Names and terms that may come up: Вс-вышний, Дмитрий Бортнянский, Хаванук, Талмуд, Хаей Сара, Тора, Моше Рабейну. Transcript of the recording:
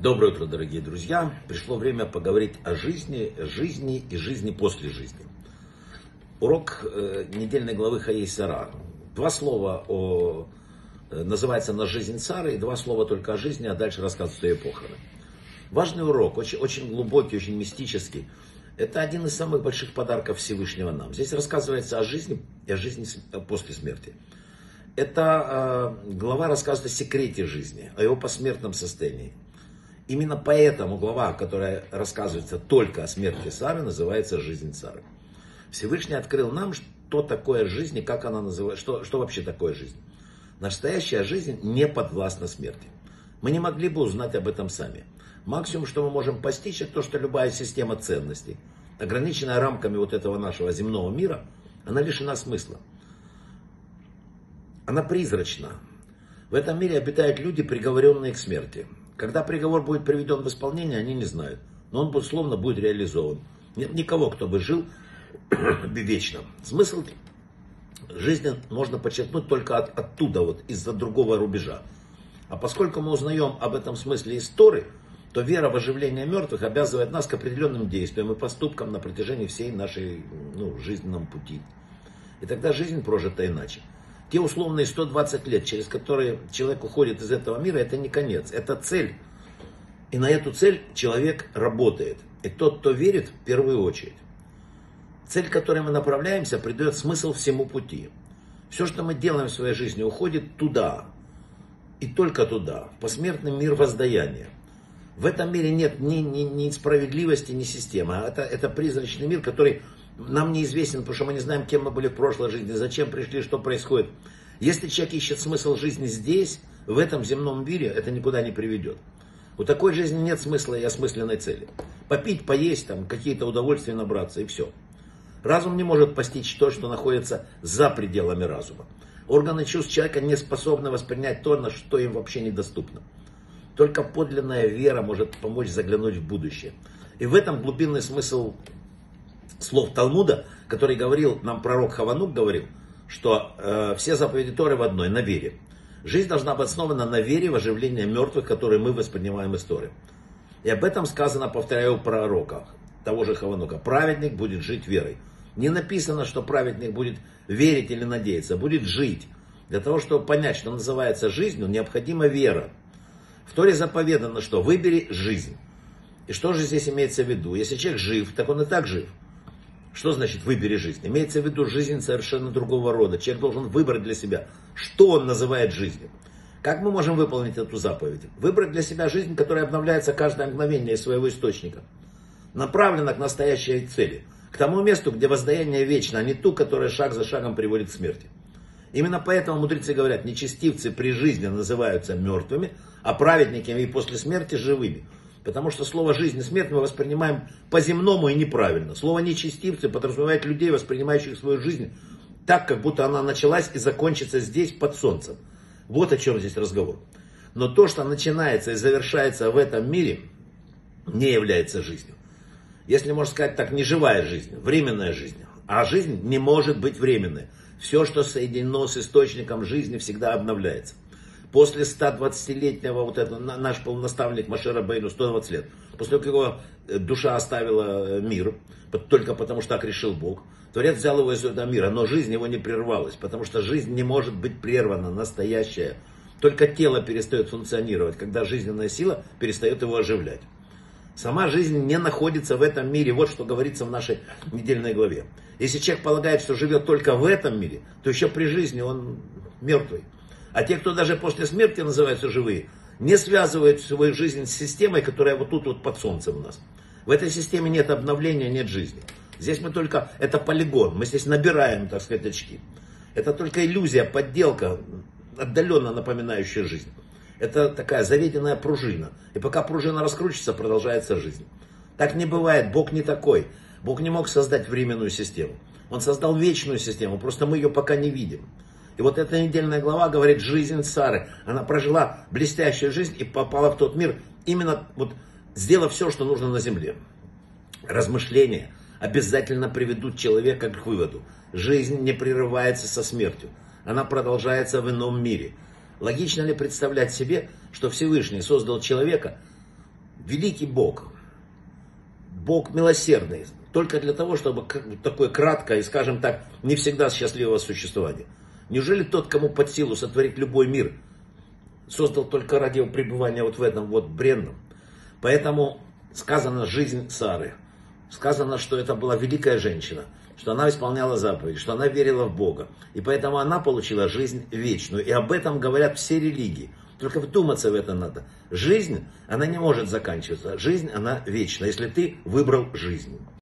Доброе утро, дорогие друзья. Пришло время поговорить о жизни и жизни после жизни. Урок недельной главы Хаей Сара. Два слова называется «На жизнь Сары» и два слова только о жизни, а дальше рассказывают ее похороны. Важный урок, очень глубокий, очень мистический. Это один из самых больших подарков Всевышнего нам. Здесь рассказывается о жизни и о жизни после смерти. Эта глава рассказывает о секрете жизни, о его посмертном состоянии. Именно поэтому глава, которая рассказывается только о смерти Сары, называется «Жизнь Сары». Всевышний открыл нам, что такое жизнь и как она называется, что вообще такое жизнь. Настоящая жизнь не подвластна смерти. Мы не могли бы узнать об этом сами. Максимум, что мы можем постичь, это то, что любая система ценностей, ограниченная рамками вот этого нашего земного мира, она лишена смысла. Она призрачна. В этом мире обитают люди, приговоренные к смерти. Когда приговор будет приведен в исполнение, они не знают. Но он, условно, будет реализован. Нет никого, кто бы жил вечно. Смысл жизни можно подчеркнуть только оттуда, вот, из-за другого рубежа. А поскольку мы узнаем об этом смысле из Торы, то вера в оживление мертвых обязывает нас к определенным действиям и поступкам на протяжении всей нашей жизненном пути. И тогда жизнь прожита иначе. Те условные 120 лет, через которые человек уходит из этого мира, это не конец, это цель. И на эту цель человек работает. И тот, кто верит, в первую очередь. Цель, к которой мы направляемся, придает смысл всему пути. Все, что мы делаем в своей жизни, уходит туда. И только туда. В посмертный мир воздаяния. В этом мире нет ни справедливости, ни системы. Это призрачный мир, который нам неизвестен, потому что мы не знаем, кем мы были в прошлой жизни, зачем пришли, что происходит. Если человек ищет смысл жизни здесь, в этом земном мире, это никуда не приведет. У такой жизни нет смысла и осмысленной цели. Попить, поесть, там, какие-то удовольствия набраться и все. Разум не может постичь то, что находится за пределами разума. Органы чувств человека не способны воспринять то, на что им вообще недоступно. Только подлинная вера может помочь заглянуть в будущее. И в этом глубинный смысл слов Талмуда, который говорил, нам пророк Хаванук говорил, что все заповеди Торы в одной, на вере. Жизнь должна быть основана на вере в оживление мертвых, которые мы воспринимаем из Торы. И об этом сказано, повторяю, у пророка, того же Хаванука. Праведник будет жить верой. Не написано, что праведник будет верить или надеяться, будет жить. Для того, чтобы понять, что называется жизнью, необходима вера. В Торе заповедано, что выбери жизнь. И что же здесь имеется в виду? Если человек жив, так он и так жив. Что значит «выбери жизнь»? Имеется в виду жизнь совершенно другого рода. Человек должен выбрать для себя, что он называет жизнью. Как мы можем выполнить эту заповедь? Выбрать для себя жизнь, которая обновляется каждое мгновение из своего источника. Направлена к настоящей цели. К тому месту, где воздаяние вечно, а не ту, которая шаг за шагом приводит к смерти. Именно поэтому мудрецы говорят, нечестивцы при жизни называются мертвыми, а праведниками и после смерти живыми. Потому что слово «жизнь» и «смерть» мы воспринимаем по-земному и неправильно. Слово «нечестивцы» подразумевает людей, воспринимающих свою жизнь так, как будто она началась и закончится здесь, под солнцем. Вот о чем здесь разговор. Но то, что начинается и завершается в этом мире, не является жизнью. Если можно сказать так, не живая жизнь, временная жизнь. А жизнь не может быть временной. Все, что соединено с источником жизни, всегда обновляется. После 120-летнего, вот это наш наставник Моше Рабейну, 120 лет, после того, как его душа оставила мир, только потому что так решил Бог, Творец взял его из этого мира, но жизнь его не прервалась, потому что жизнь не может быть прервана, настоящая. Только тело перестает функционировать, когда жизненная сила перестает его оживлять. Сама жизнь не находится в этом мире. Вот что говорится в нашей недельной главе. Если человек полагает, что живет только в этом мире, то еще при жизни он мертвый. А те, кто даже после смерти называются живые, не связывают свою жизнь с системой, которая вот тут вот под солнцем у нас. В этой системе нет обновления, нет жизни. Здесь мы только, это полигон, мы здесь набираем, так сказать, очки. Это только иллюзия, подделка, отдаленно напоминающая жизнь. Это такая заведенная пружина. И пока пружина раскручивается, продолжается жизнь. Так не бывает, Бог не такой. Бог не мог создать временную систему. Он создал вечную систему, просто мы ее пока не видим. И вот эта недельная глава говорит «Жизнь Сары». Она прожила блестящую жизнь и попала в тот мир, именно вот сделав все, что нужно на земле. Размышления обязательно приведут человека к выводу. Жизнь не прерывается со смертью. Она продолжается в ином мире. Логично ли представлять себе, что Всевышний создал человека великий Бог, Бог милосердный, только для того, чтобы такое краткое и, скажем так, не всегда счастливое существование. Неужели тот, кому под силу сотворить любой мир, создал только ради пребывания вот в этом вот бренном? Поэтому сказано «жизнь Сары». Сказано, что это была великая женщина, что она исполняла заповеди, что она верила в Бога. И поэтому она получила жизнь вечную. И об этом говорят все религии. Только вдуматься в это надо. Жизнь, она не может заканчиваться. Жизнь, она вечна, если ты выбрал жизнь.